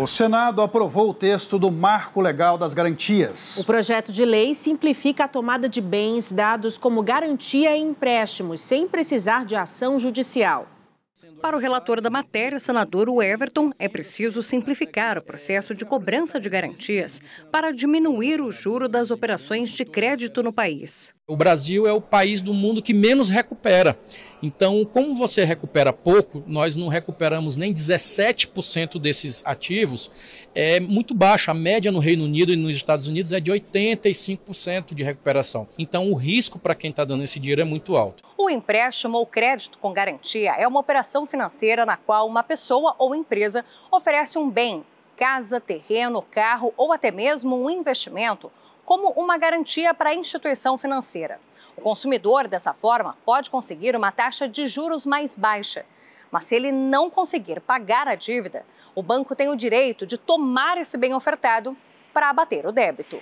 O Senado aprovou o texto do Marco Legal das Garantias. O projeto de lei simplifica a tomada de bens dados como garantia em empréstimos, sem precisar de ação judicial. Para o relator da matéria, senador Everton, é preciso simplificar o processo de cobrança de garantias para diminuir o juro das operações de crédito no país. O Brasil é o país do mundo que menos recupera. Então, como você recupera pouco, nós não recuperamos nem 17% desses ativos, é muito baixo. A média no Reino Unido e nos Estados Unidos é de 85% de recuperação. Então, o risco para quem está dando esse dinheiro é muito alto. O empréstimo ou crédito com garantia é uma operação financeira na qual uma pessoa ou empresa oferece um bem, casa, terreno, carro ou até mesmo um investimento, como uma garantia para a instituição financeira. O consumidor, dessa forma, pode conseguir uma taxa de juros mais baixa. Mas se ele não conseguir pagar a dívida, o banco tem o direito de tomar esse bem ofertado para abater o débito.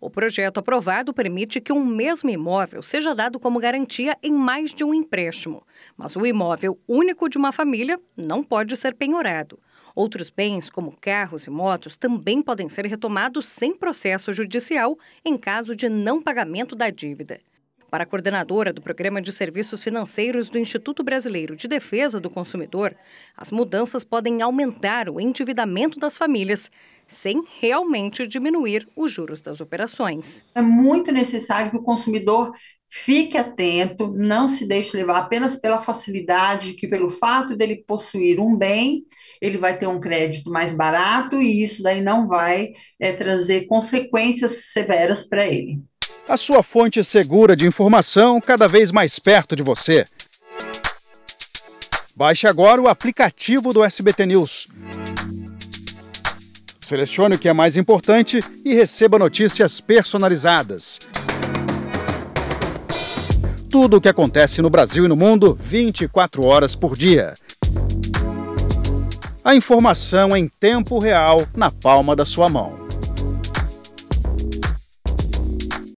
O projeto aprovado permite que um mesmo imóvel seja dado como garantia em mais de um empréstimo. Mas o imóvel único de uma família não pode ser penhorado. Outros bens, como carros e motos, também podem ser retomados sem processo judicial em caso de não pagamento da dívida. Para a coordenadora do Programa de Serviços Financeiros do Instituto Brasileiro de Defesa do Consumidor, as mudanças podem aumentar o endividamento das famílias, sem realmente diminuir os juros das operações. É muito necessário que o consumidor fique atento, não se deixe levar apenas pela facilidade, que pelo fato dele possuir um bem, ele vai ter um crédito mais barato e isso daí não vai trazer consequências severas para ele. A sua fonte segura de informação cada vez mais perto de você. Baixe agora o aplicativo do SBT News. Selecione o que é mais importante e receba notícias personalizadas. Tudo o que acontece no Brasil e no mundo, 24 horas por dia. A informação em tempo real, na palma da sua mão.